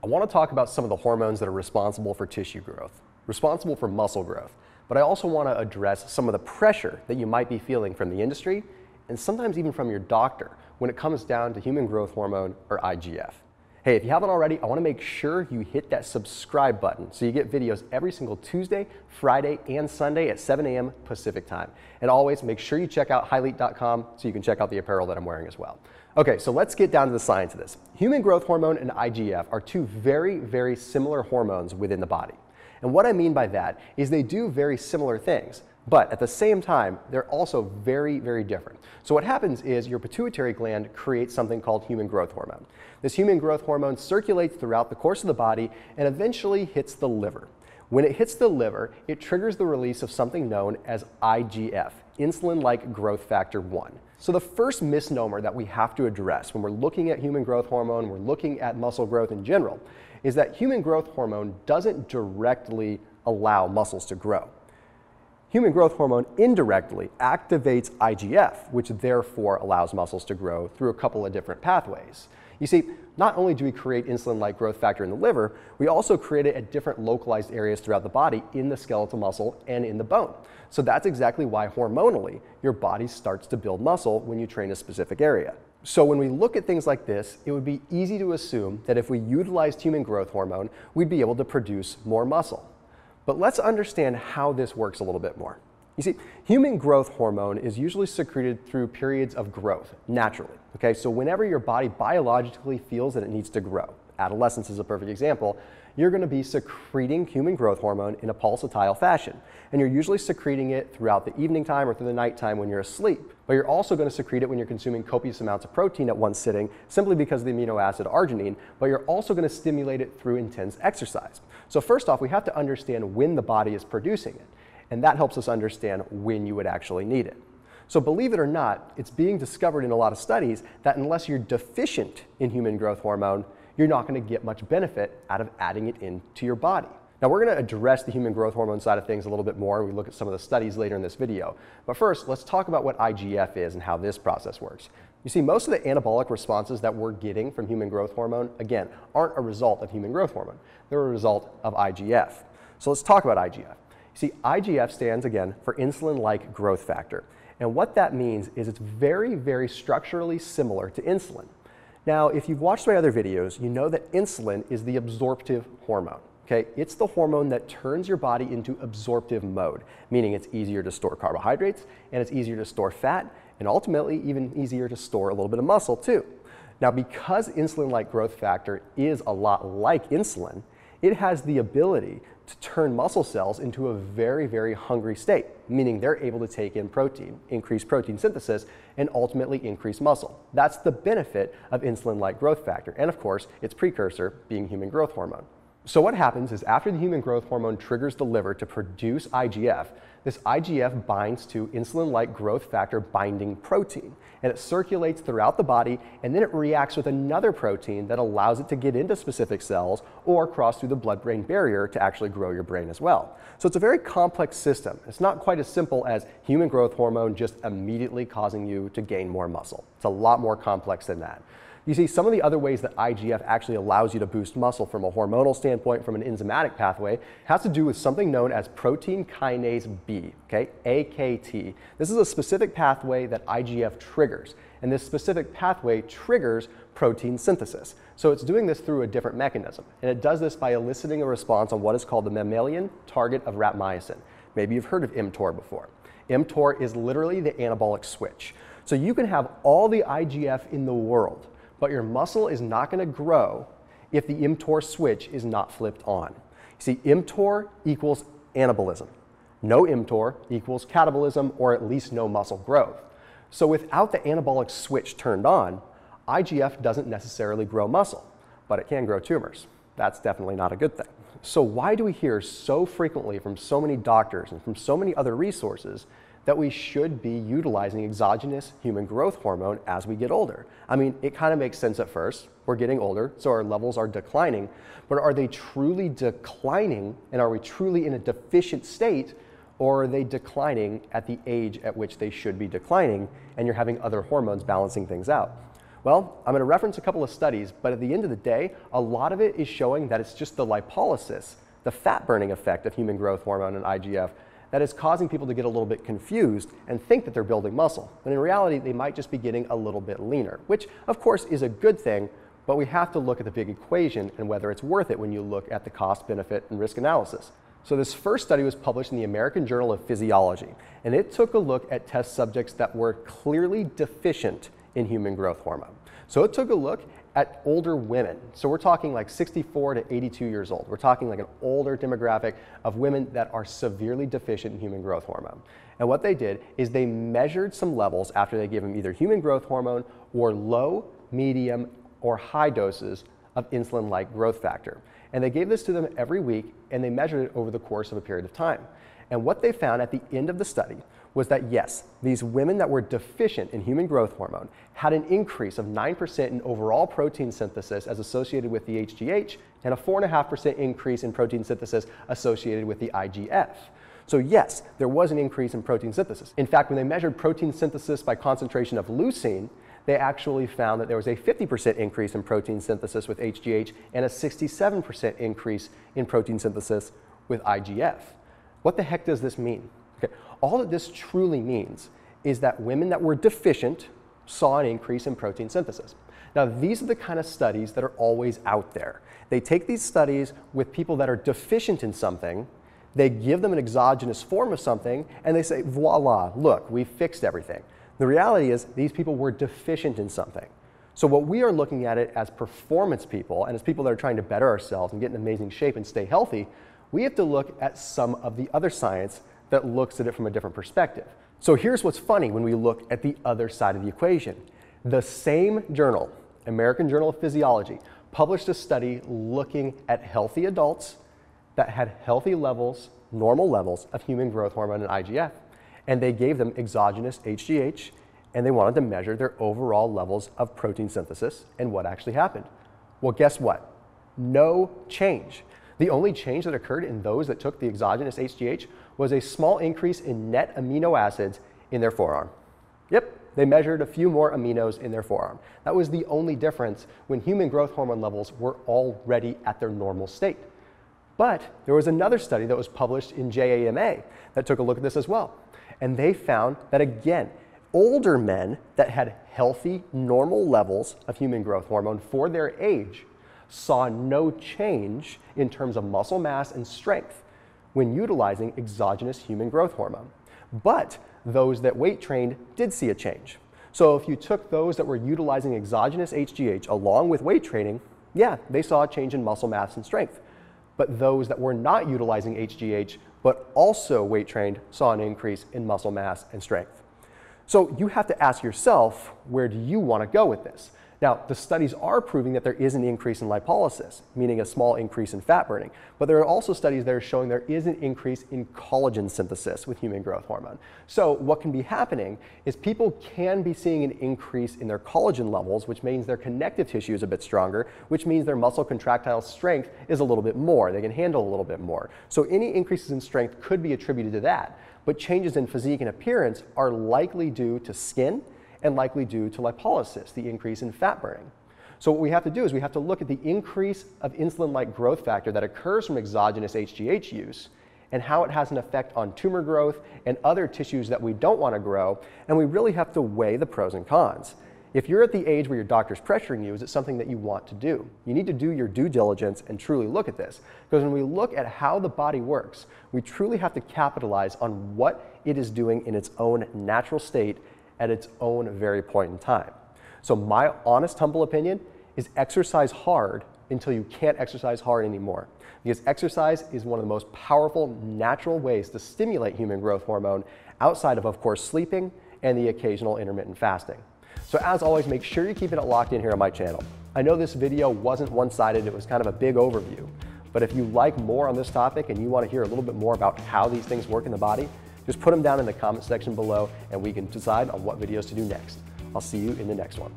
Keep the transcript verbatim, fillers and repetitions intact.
I want to talk about some of the hormones that are responsible for tissue growth, responsible for muscle growth, but I also want to address some of the pressure that you might be feeling from the industry and sometimes even from your doctor when it comes down to human growth hormone or I G F. Hey, if you haven't already, I want to make sure you hit that subscribe button so you get videos every single Tuesday, Friday, and Sunday at seven A M Pacific time. And always make sure you check out hylete dot com so you can check out the apparel that I'm wearing as well. Okay, so let's get down to the science of this. Human growth hormone and I G F are two very, very similar hormones within the body. And what I mean by that is they do very similar things, but at the same time, they're also very, very different. So what happens is your pituitary gland creates something called human growth hormone. This human growth hormone circulates throughout the course of the body and eventually hits the liver. When it hits the liver, it triggers the release of something known as I G F, insulin-like growth factor one. So the first misnomer that we have to address when we're looking at human growth hormone, we're looking at muscle growth in general, is that human growth hormone doesn't directly allow muscles to grow. Human growth hormone indirectly activates I G F, which therefore allows muscles to grow through a couple of different pathways. You see, not only do we create insulin-like growth factor in the liver, we also create it at different localized areas throughout the body in the skeletal muscle and in the bone. So that's exactly why hormonally your body starts to build muscle when you train a specific area. So when we look at things like this, it would be easy to assume that if we utilized human growth hormone, we'd be able to produce more muscle. But let's understand how this works a little bit more. You see, human growth hormone is usually secreted through periods of growth, naturally, okay? So whenever your body biologically feels that it needs to grow, adolescence is a perfect example, you're gonna be secreting human growth hormone in a pulsatile fashion. And you're usually secreting it throughout the evening time or through the nighttime when you're asleep. But you're also gonna secrete it when you're consuming copious amounts of protein at one sitting, simply because of the amino acid arginine, but you're also gonna stimulate it through intense exercise. So first off, we have to understand when the body is producing it. And that helps us understand when you would actually need it. So believe it or not, it's being discovered in a lot of studies that unless you're deficient in human growth hormone, you're not gonna get much benefit out of adding it into your body. Now we're gonna address the human growth hormone side of things a little bit more. We look at some of the studies later in this video. But first, let's talk about what I G F is and how this process works. You see, most of the anabolic responses that we're getting from human growth hormone, again, aren't a result of human growth hormone. They're a result of I G F. So let's talk about I G F. See, I G F stands, again, for insulin-like growth factor. And what that means is it's very, very structurally similar to insulin. Now, if you've watched my other videos, you know that insulin is the absorptive hormone, okay? It's the hormone that turns your body into absorptive mode, meaning it's easier to store carbohydrates, and it's easier to store fat, and ultimately even easier to store a little bit of muscle, too. Now, because insulin-like growth factor is a lot like insulin, it has the ability to turn muscle cells into a very, very hungry state, meaning they're able to take in protein, increase protein synthesis, and ultimately increase muscle. That's the benefit of insulin-like growth factor, and of course, its precursor being human growth hormone. So what happens is after the human growth hormone triggers the liver to produce I G F, this I G F binds to insulin-like growth factor binding protein, and it circulates throughout the body, and then it reacts with another protein that allows it to get into specific cells or cross through the blood-brain barrier to actually grow your brain as well. So it's a very complex system. It's not quite as simple as human growth hormone just immediately causing you to gain more muscle. It's a lot more complex than that. You see, some of the other ways that I G F actually allows you to boost muscle from a hormonal standpoint, from an enzymatic pathway, has to do with something known as protein kinase B, okay, A K T. This is a specific pathway that I G F triggers, and this specific pathway triggers protein synthesis. So it's doing this through a different mechanism, and it does this by eliciting a response on what is called the mammalian target of rapamycin. Maybe you've heard of mTOR before. mTOR is literally the anabolic switch. So you can have all the I G F in the world, but your muscle is not gonna grow if the mTOR switch is not flipped on. See, mTOR equals anabolism. No mTOR equals catabolism, or at least no muscle growth. So without the anabolic switch turned on, I G F doesn't necessarily grow muscle, but it can grow tumors. That's definitely not a good thing. So why do we hear so frequently from so many doctors and from so many other resources that we should be utilizing exogenous human growth hormone as we get older? I mean, it kind of makes sense at first. We're getting older, so our levels are declining, but are they truly declining, and are we truly in a deficient state, or are they declining at the age at which they should be declining, and you're having other hormones balancing things out? Well, I'm going to reference a couple of studies, but at the end of the day, a lot of it is showing that it's just the lipolysis, the fat-burning effect of human growth hormone and I G F, that is causing people to get a little bit confused and think that they're building muscle, when in reality, they might just be getting a little bit leaner, which of course is a good thing, but we have to look at the big equation and whether it's worth it when you look at the cost, benefit, and risk analysis. So this first study was published in the American Journal of Physiology, and it took a look at test subjects that were clearly deficient in human growth hormone. So it took a look at older women. So we're talking like sixty-four to eighty-two years old. We're talking like an older demographic of women that are severely deficient in human growth hormone. And what they did is they measured some levels after they gave them either human growth hormone or low, medium, or high doses of insulin-like growth factor. And they gave this to them every week, and they measured it over the course of a period of time. And what they found at the end of the study was that yes, these women that were deficient in human growth hormone had an increase of nine percent in overall protein synthesis as associated with the H G H and a four point five percent increase in protein synthesis associated with the I G F. So yes, there was an increase in protein synthesis. In fact, when they measured protein synthesis by concentration of leucine, they actually found that there was a fifty percent increase in protein synthesis with H G H and a sixty-seven percent increase in protein synthesis with I G F. What the heck does this mean? Okay. All that this truly means is that women that were deficient saw an increase in protein synthesis. Now, these are the kind of studies that are always out there. They take these studies with people that are deficient in something, they give them an exogenous form of something, and they say, voila, look, we fixed everything. The reality is these people were deficient in something. So what we are looking at it as performance people and as people that are trying to better ourselves and get in amazing shape and stay healthy, we have to look at some of the other science that looks at it from a different perspective. So here's what's funny when we look at the other side of the equation. The same journal, American Journal of Physiology, published a study looking at healthy adults that had healthy levels, normal levels of human growth hormone and I G F, and they gave them exogenous H G H, and they wanted to measure their overall levels of protein synthesis and what actually happened. Well, guess what? No change. The only change that occurred in those that took the exogenous H G H was a small increase in net amino acids in their forearm. Yep, they measured a few more aminos in their forearm. That was the only difference when human growth hormone levels were already at their normal state. But there was another study that was published in JAMA that took a look at this as well. And they found that again, older men that had healthy, normal levels of human growth hormone for their age saw no change in terms of muscle mass and strength when utilizing exogenous human growth hormone. But those that weight trained did see a change. So if you took those that were utilizing exogenous H G H along with weight training, yeah, they saw a change in muscle mass and strength. But those that were not utilizing H G H but also weight trained saw an increase in muscle mass and strength. So you have to ask yourself, where do you want to go with this? Now, the studies are proving that there is an increase in lipolysis, meaning a small increase in fat burning, but there are also studies that are showing there is an increase in collagen synthesis with human growth hormone. So what can be happening is people can be seeing an increase in their collagen levels, which means their connective tissue is a bit stronger, which means their muscle contractile strength is a little bit more, they can handle a little bit more. So any increases in strength could be attributed to that, but changes in physique and appearance are likely due to skin, and likely due to lipolysis, the increase in fat burning. So what we have to do is we have to look at the increase of insulin-like growth factor that occurs from exogenous H G H use and how it has an effect on tumor growth and other tissues that we don't want to grow, and we really have to weigh the pros and cons. If you're at the age where your doctor's pressuring you, is it something that you want to do? You need to do your due diligence and truly look at this, because when we look at how the body works, we truly have to capitalize on what it is doing in its own natural state at its own very point in time. So my honest, humble opinion is exercise hard until you can't exercise hard anymore. Because exercise is one of the most powerful natural ways to stimulate human growth hormone outside of, of course, sleeping and the occasional intermittent fasting. So as always, make sure you're keeping it locked in here on my channel. I know this video wasn't one-sided, it was kind of a big overview. But if you like more on this topic and you want to hear a little bit more about how these things work in the body, just put them down in the comment section below and we can decide on what videos to do next. I'll see you in the next one.